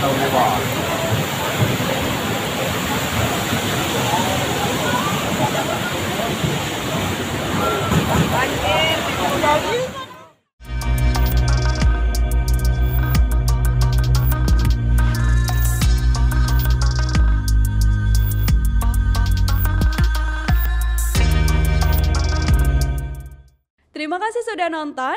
atau bubur. Terima kasih sudah nonton.